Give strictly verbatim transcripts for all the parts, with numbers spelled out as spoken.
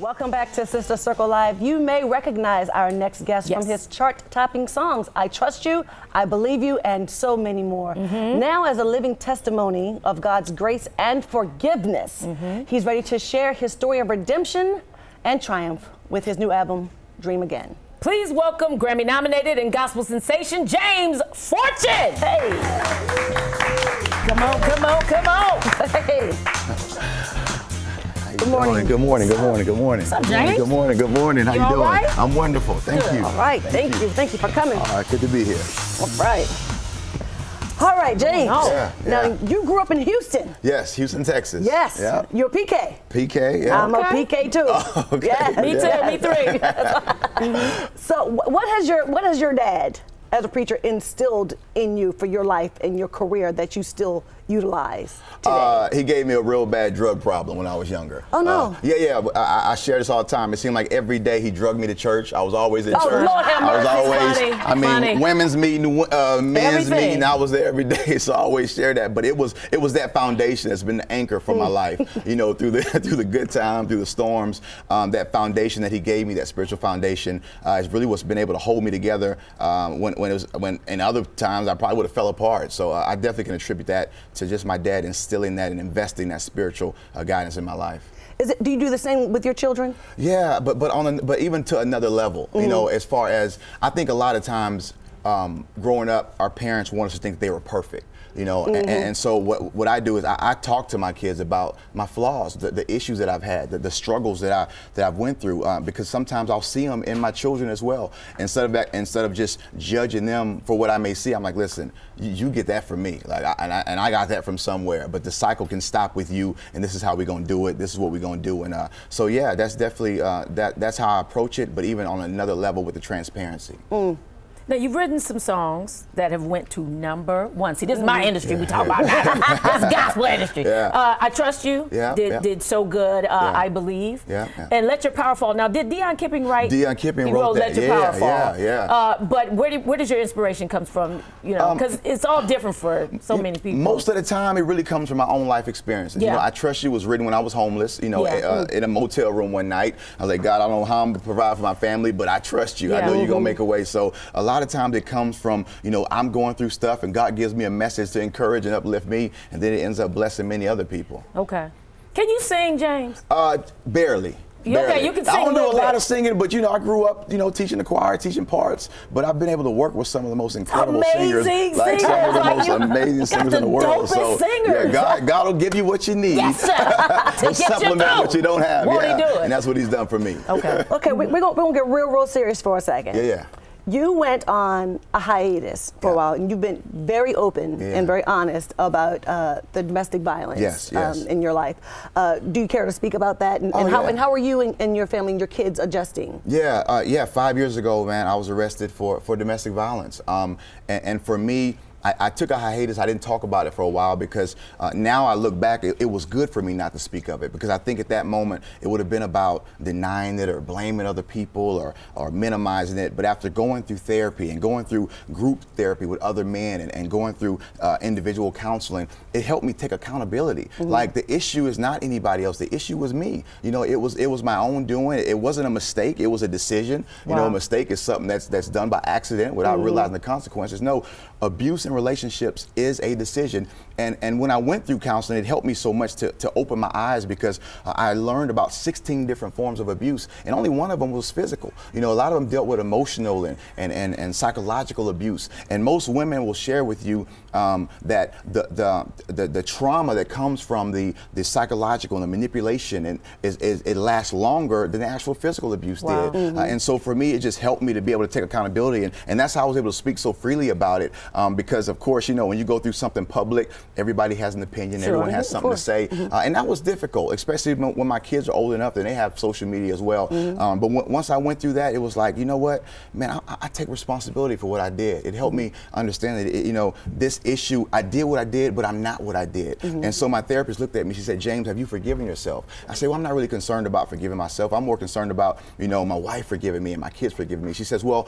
Welcome back to Sister Circle Live. You may recognize our next guest yes. from his chart-topping songs, I Trust You, I Believe You, and so many more. Mm-hmm. Now as a living testimony of God's grace and forgiveness, mm-hmm. he's ready to share his story of redemption and triumph with his new album, Dream Again. Please welcome Grammy-nominated and gospel sensation, James Fortune. Hey. Come on, come on, come on. Hey. Good morning. Good morning. Good morning. Good morning. What's up, James? Good morning. Good morning. How you, you doing? Right? I'm wonderful. Thank good. you. All right. Thank, Thank you. you. Thank you for coming. All right. Good to be here. All right. All right, James. Oh, yeah, yeah. Now you grew up in Houston. Yes, Houston, Texas. Yes. Yeah. You're a P K. P K. Yeah. I'm okay. a P K too. Oh, okay. Yeah. Me yeah. too. Me three. So, what has your what has your dad as a preacher instilled in you for your life and your career that you still utilize today? Uh, he gave me a real bad drug problem when I was younger. Oh, no. Uh, yeah, yeah. I, I share this all the time. It seemed like every day he drugged me to church. I was always in oh, church. Lord, have mercy. I was always, funny. I mean, funny. women's meeting, uh, men's Everything. meeting. I was there every day, so I always share that. But it was it was that foundation that's been the anchor for my life, you know, through the through the good time, through the storms. Um, that foundation that he gave me, that spiritual foundation, uh, is really what's been able to hold me together um, when When it was when in other times I probably would have fell apart. So uh, I definitely can attribute that to just my dad instilling that and investing that spiritual uh, guidance in my life. Is it, do you do the same with your children? Yeah, but but on a, but even to another level. Mm-hmm. You know, as far as I think a lot of times um, growing up, our parents want us to think they were perfect. You know, mm-hmm. and, and so what what I do is I, I talk to my kids about my flaws, the, the issues that I've had, the, the struggles that I that I've went through, um, because sometimes I'll see them in my children as well. Instead of that, instead of just judging them for what I may see, I'm like, listen, you, you get that from me, like, I, and I and I got that from somewhere. But the cycle can stop with you, and this is how we're gonna do it. This is what we're gonna do, and uh, so yeah, that's definitely uh, that that's how I approach it. But even on another level with the transparency. Mm. Now, you've written some songs that have went to number one. See, this is my industry yeah, we talk yeah. about. This is gospel industry. Yeah. Uh, I Trust You yeah, did, yeah. did so good, uh, yeah. I Believe. Yeah, yeah. And Let Your Power Fall. Now, did Dion Kipping write? Dion Kipping wrote, wrote that. Let Your yeah, Power Fall. Yeah, yeah. Uh, but where, do, where does your inspiration come from? You know, because um, it's all different for so yeah, many people. Most of the time, it really comes from my own life experiences. Yeah. You know, I Trust You was written when I was homeless, you know, yeah. uh, mm. in a motel room one night. I was like, God, I don't know how I'm going to provide for my family, but I trust you. Yeah. I know mm-hmm. you're going to make a way. So a lot of times it comes from, you know, I'm going through stuff and God gives me a message to encourage and uplift me, and then it ends up blessing many other people. Okay. Can you sing, James? Uh, barely. Okay, you can sing. I don't do a lot of singing, but you know, I grew up, you know, teaching the choir, teaching parts. But I've been able to work with some of the most incredible singers, like some of the most amazing singers in the world. So yeah, God, God will give you what you need to supplement what you don't have. Yeah, and that's what He's done for me. Okay, okay, we, we're gonna we're gonna get real, real serious for a second. Yeah, yeah. You went on a hiatus for yeah. a while, and you've been very open yeah. and very honest about uh, the domestic violence yes, yes. Um, in your life. Uh, do you care to speak about that? And, oh, and, how, yeah. and how are you and, and your family and your kids adjusting? Yeah, uh, yeah. Five years ago, man, I was arrested for, for domestic violence. Um, and, and for me, I, I took a hiatus. I didn't talk about it for a while because uh, now I look back, it, it was good for me not to speak of it, because I think at that moment it would have been about denying it or blaming other people or, or minimizing it. But after going through therapy and going through group therapy with other men and, and going through uh, individual counseling, it helped me take accountability. Mm-hmm. Like, the issue is not anybody else. The issue was me. You know, it was it was my own doing. It wasn't a mistake. It was a decision. Wow. You know, a mistake is something that's that's done by accident without mm-hmm. realizing the consequences. No, abuse in relationships is a decision. And and when I went through counseling, it helped me so much to, to open my eyes, because uh, I learned about sixteen different forms of abuse, and only one of them was physical. You know, a lot of them dealt with emotional and, and, and, and psychological abuse. And most women will share with you um, that the, the the the trauma that comes from the, the psychological and the manipulation and is, is it lasts longer than the actual physical abuse wow. did. Mm-hmm. uh, and so for me, it just helped me to be able to take accountability, and, and that's how I was able to speak so freely about it, um, because of course, you know, when you go through something public, everybody has an opinion, sure. everyone has something to say. Uh, and that was difficult, especially when my kids are old enough and they have social media as well. Mm-hmm. um, but w once I went through that, it was like, you know what, man, I, I take responsibility for what I did. It helped me understand that, it, you know, this issue, I did what I did, but I'm not what I did. Mm-hmm. And so my therapist looked at me, she said, James, have you forgiven yourself? I said, well, I'm not really concerned about forgiving myself. I'm more concerned about, you know, my wife forgiving me and my kids forgiving me. She says, well,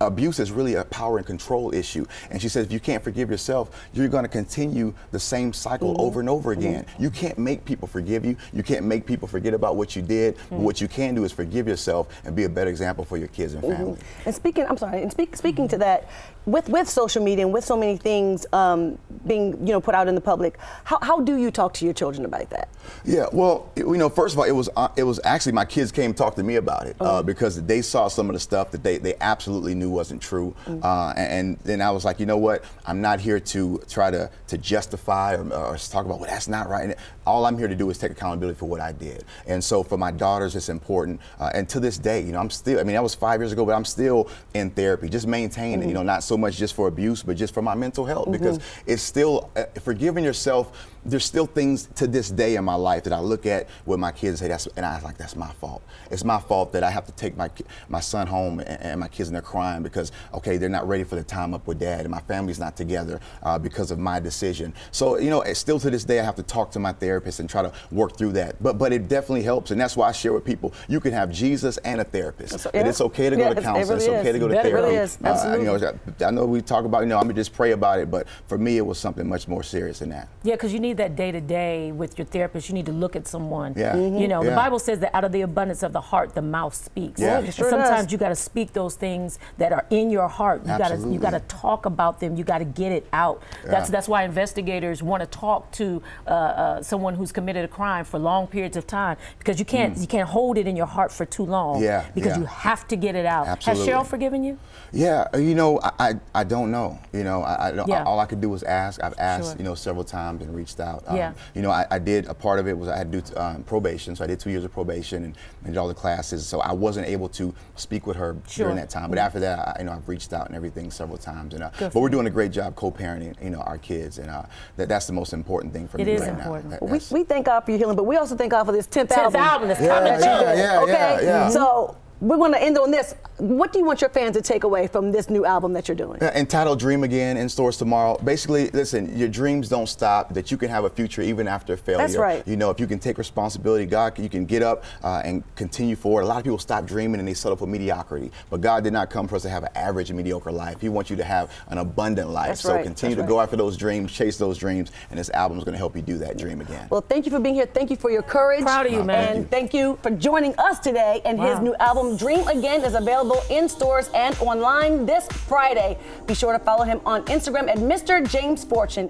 abuse is really a power and control issue. And she says, if you can't forgive yourself, you're going to continue the same cycle mm-hmm. over and over again. Mm-hmm. You can't make people forgive you. You can't make people forget about what you did. Mm-hmm. But what you can do is forgive yourself and be a better example for your kids and family. Mm-hmm. And speaking, I'm sorry, and speak, speaking mm-hmm. to that, with, with social media and with so many things um, being, you know, put out in the public, how, how do you talk to your children about that? Yeah, well, you know, first of all, it was, uh, it was actually my kids came and talked to me about it okay. uh, because they saw some of the stuff that they, they absolutely knew wasn't true. Mm-hmm. uh, and then I was like, you know what, I'm not here to try to, to justify or, or talk about, well, that's not right. And all I'm here to do is take accountability for what I did. And so for my daughters, it's important. Uh, and to this day, you know, I'm still, I mean, that was five years ago, but I'm still in therapy, just maintaining, mm-hmm. you know, not so much just for abuse, but just for my mental health, mm-hmm. because it's still, uh, forgiving yourself, there's still things to this day in my life that I look at with my kids and say, that's, and I was like, that's my fault. It's my fault that I have to take my my son home and, and my kids and they're crying because, okay, they're not ready for the time up with dad and my family's not together uh, because of my decision. So, you know, still to this day, I have to talk to my therapist and try to work through that. But but it definitely helps. And that's why I share with people, you can have Jesus and a therapist. It's, yeah. And it's okay to yeah, go to counseling. It's, it really it's okay is. to go to that therapy. Really is. Absolutely. Uh, you know, I know we talk about, you know, I'm going to just pray about it. But for me, it was something much more serious than that. Yeah, because you need that day to day with your therapist. You need to look at someone. Yeah. Mm-hmm. You know, yeah. the Bible says that out of the abundance of the heart, the mouth speaks. Yeah. Yeah, sure sometimes does. you got to speak those things that are in your heart. You got to you got to talk about them. You got to get it out. Yeah. That's that's why investigators want to talk to uh, uh, someone who's committed a crime for long periods of time because you can't mm. you can't hold it in your heart for too long. Yeah. Because yeah. you have to get it out. Absolutely. Has Cheryl forgiven you? Yeah. You know, I I, I don't know. You know, I, I don't, yeah. all I could do was ask. I've asked sure. you know several times and reached out. Um, yeah. You know, I, I did a part of it was I had to do um, probation, so I did two years of probation and, and did all the classes. So I wasn't able to speak with her sure. during that time. But after that, I, you know, I've reached out and everything several times. And uh, but we're doing a great job co-parenting, you know, our kids, and uh, that that's the most important thing for it me right important. now. It is important. We thank God for your healing, but we also thank God for this tenth album. album that's yeah, coming. Yeah, yeah, okay, yeah, yeah. So. We're going to end on this. What do you want your fans to take away from this new album that you're doing? Uh, entitled Dream Again, in stores tomorrow. Basically, listen, your dreams don't stop, that you can have a future even after failure. That's right. You know, if you can take responsibility, God, you can get up uh, and continue forward. A lot of people stop dreaming and they settle for mediocrity. But God did not come for us to have an average and mediocre life. He wants you to have an abundant life. That's so right. continue That's to right. go after those dreams, chase those dreams, and this album is going to help you do that dream again. Well, thank you for being here. Thank you for your courage. Proud of you, man. And thank you for joining us today and wow. his new album, Dream Again, is available in stores and online this Friday. Be sure to follow him on Instagram at Mister James Fortune.